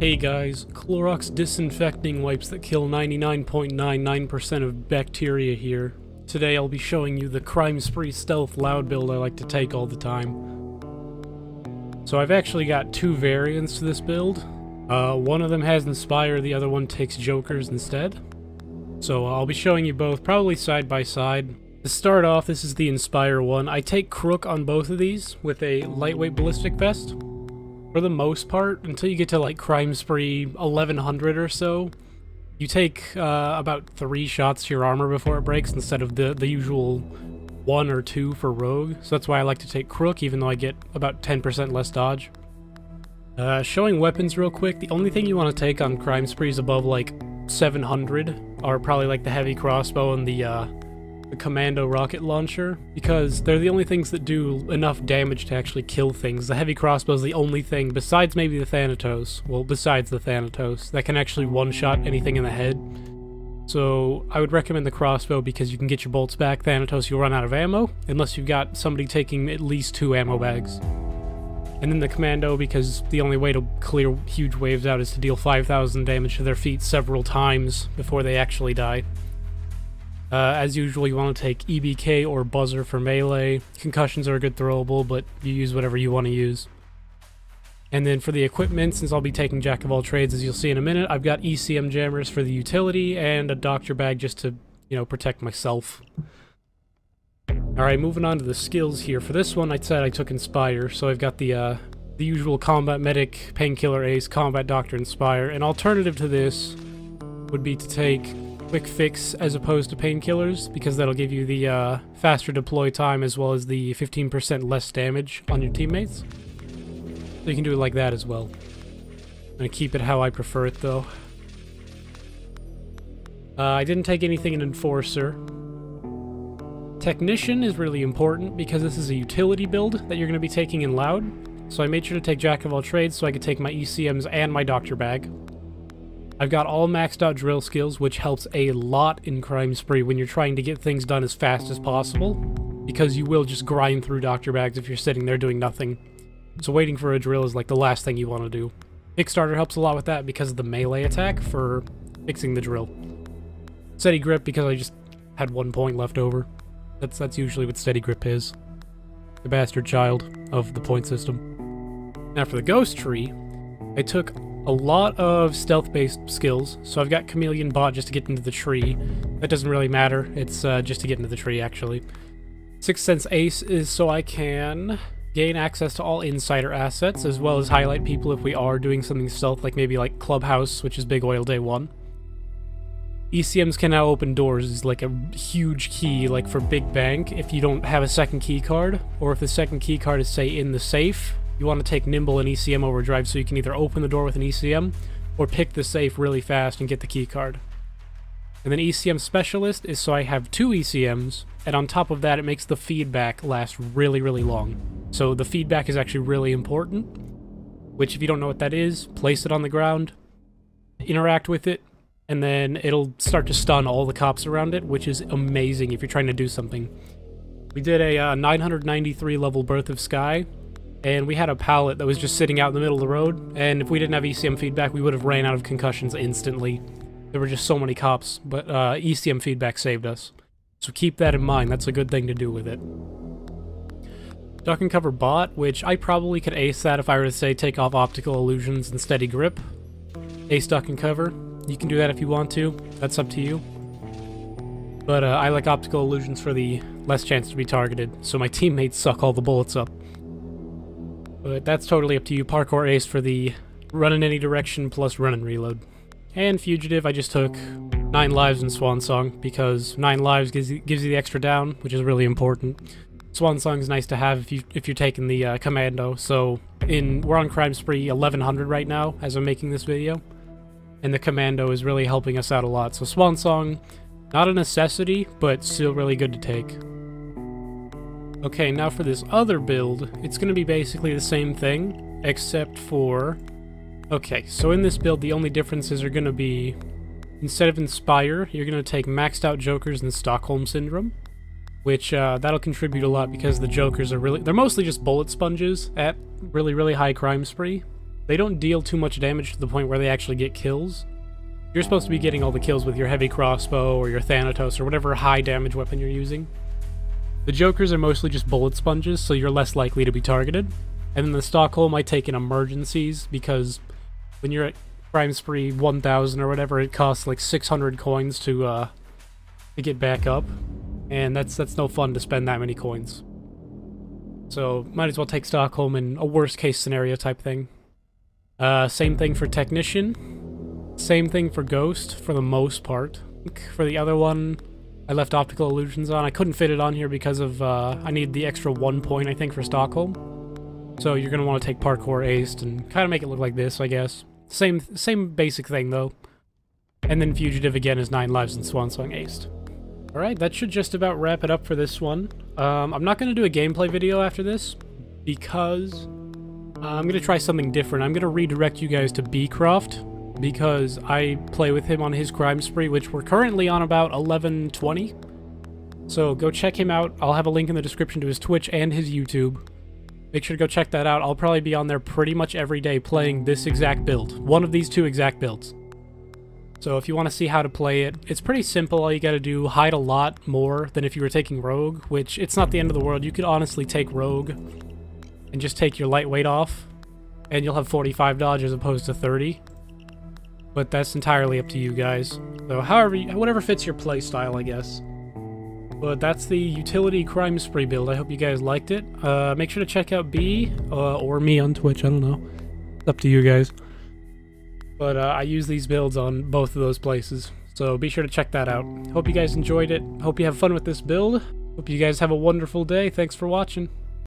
Hey guys, Clorox disinfecting wipes that kill 99.99% of bacteria here. Today I'll be showing you the Crime Spree stealth loud build I like to take all the time. So I've actually got two variants to this build. One of them has Inspire, the other one takes Jokers instead. So I'll be showing you both, probably side by side. To start off, this is the Inspire one. I take Crook on both of these with a lightweight ballistic vest. For the most part, until you get to like Crime Spree 1100 or so, you take about 3 shots to your armor before it breaks instead of the usual 1 or 2 for Rogue. So that's why I like to take Crook, even though I get about 10% less dodge. Showing weapons real quick, the only thing you want to take on Crime Sprees above like 700 are probably like the Heavy Crossbow and the Commando Rocket Launcher, because they're the only things that do enough damage to actually kill things. The Heavy Crossbow is the only thing, besides maybe the Thanatos, well, besides the Thanatos, that can actually one-shot anything in the head. So I would recommend the Crossbow because you can get your bolts back. Thanatos, you'll run out of ammo, unless you've got somebody taking at least 2 ammo bags. And then the Commando, because the only way to clear huge waves out is to deal 5,000 damage to their feet several times before they actually die. As usual, you want to take EBK or Buzzer for melee. Concussions are a good throwable, but you use whatever you want to use. And then for the equipment, since I'll be taking Jack of All Trades, as you'll see in a minute, I've got ECM jammers for the utility and a doctor bag just to, you know, protect myself. Alright, moving on to the skills here. For this one, I said I took Inspire, so I've got the usual Combat Medic, Painkiller Ace, Combat Doctor, Inspire. An alternative to this would be to take Quick Fix as opposed to Painkillers, because that'll give you the faster deploy time as well as the 15% less damage on your teammates. So you can do it like that as well. I'm gonna keep it how I prefer it though. I didn't take anything in Enforcer. Technician is really important because this is a utility build that you're gonna be taking in loud. So I made sure to take Jack of All Trades so I could take my ECMs and my doctor bag. I've got all maxed out drill skills, which helps a lot in Crime Spree when you're trying to get things done as fast as possible, because you will just grind through doctor bags if you're sitting there doing nothing. So waiting for a drill is like the last thing you want to do. Kickstarter helps a lot with that because of the melee attack for fixing the drill. Steady Grip, because I just had 1 point left over. That's usually what Steady Grip is. The bastard child of the point system. Now for the Ghost Tree, I took a lot of stealth-based skills, so I've got Chameleon bought just to get into the tree. That doesn't really matter, it's just to get into the tree, actually. Sixth Sense Ace is so I can gain access to all insider assets, as well as highlight people if we are doing something stealth, like maybe like Clubhouse, which is Big Oil Day 1. ECMs can now open doors is like a huge key, like for Big Bank, if you don't have a second key card, or if the second key card is, say, in the safe. You want to take Nimble and ECM Overdrive so you can either open the door with an ECM or pick the safe really fast and get the key card. And then ECM Specialist is so I have 2 ECMs, and on top of that it makes the feedback last really, really long. So the feedback is actually really important, which if you don't know what that is, place it on the ground, interact with it, and then it'll start to stun all the cops around it, which is amazing if you're trying to do something. We did a 993 level Birth of Sky, and we had a pallet that was just sitting out in the middle of the road, and if we didn't have ECM feedback, we would have ran out of concussions instantly. There were just so many cops, but ECM feedback saved us. So keep that in mind, that's a good thing to do with it. Duck and Cover bot, which I probably could ace that if I were to, say, take off Optical Illusions and Steady Grip. Ace Duck and Cover. You can do that if you want to, that's up to you. But I like Optical Illusions for the less chance to be targeted, so my teammates suck all the bullets up. But that's totally up to you. Parkour Ace for the run in any direction plus run and reload. And Fugitive, I just took 9 lives in Swansong because 9 lives gives you the extra down, which is really important. Swansong's nice to have if you're taking the Commando. So we're on Crime Spree 1100 right now as I'm making this video, and the Commando is really helping us out a lot. So Swansong, not a necessity, but still really good to take. Okay, now for this other build, it's going to be basically the same thing, except for... Okay, so in this build, the only differences are going to be, instead of Inspire, you're going to take maxed out Jokers and Stockholm Syndrome, which that'll contribute a lot because the Jokers are really... They're mostly just bullet sponges at really, really high Crime Spree. They don't deal too much damage to the point where they actually get kills. You're supposed to be getting all the kills with your heavy crossbow or your Thanatos or whatever high damage weapon you're using. The Jokers are mostly just bullet sponges, so you're less likely to be targeted. And then the Stockholm I take in emergencies, because when you're at Crime Spree 1000 or whatever, it costs like 600 coins to get back up. And that's no fun to spend that many coins. So might as well take Stockholm in a worst case scenario type thing. Same thing for Technician. Same thing for Ghost for the most part. For the other one, I left Optical Illusions on. I couldn't fit it on here because of I need the extra 1 point I think for Stockholm. So you're gonna want to take Parkour aced and kind of make it look like this, I guess. Same basic thing though. And then Fugitive again is 9 lives and Swansong aced. Alright, that should just about wrap it up for this one. I'm not going to do a gameplay video after this, because I'm going to try something different. I'm going to redirect you guys to b33croft, because I play with him on his Crime Spree, which we're currently on about 1120. So go check him out. I'll have a link in the description to his Twitch and his YouTube. Make sure to go check that out. I'll probably be on there pretty much every day playing this exact build. One of these two exact builds. So if you want to see how to play it, it's pretty simple. All you got to do, hide a lot more than if you were taking Rogue, which it's not the end of the world. You could honestly take Rogue and just take your lightweight off, and you'll have 45 dodge as opposed to 30. But that's entirely up to you guys. So whatever fits your play style, I guess. But that's the utility Crime Spree build. I hope you guys liked it. Make sure to check out B or me on Twitch. I don't know. It's up to you guys. But I use these builds on both of those places, so be sure to check that out. Hope you guys enjoyed it. Hope you have fun with this build. Hope you guys have a wonderful day. Thanks for watching.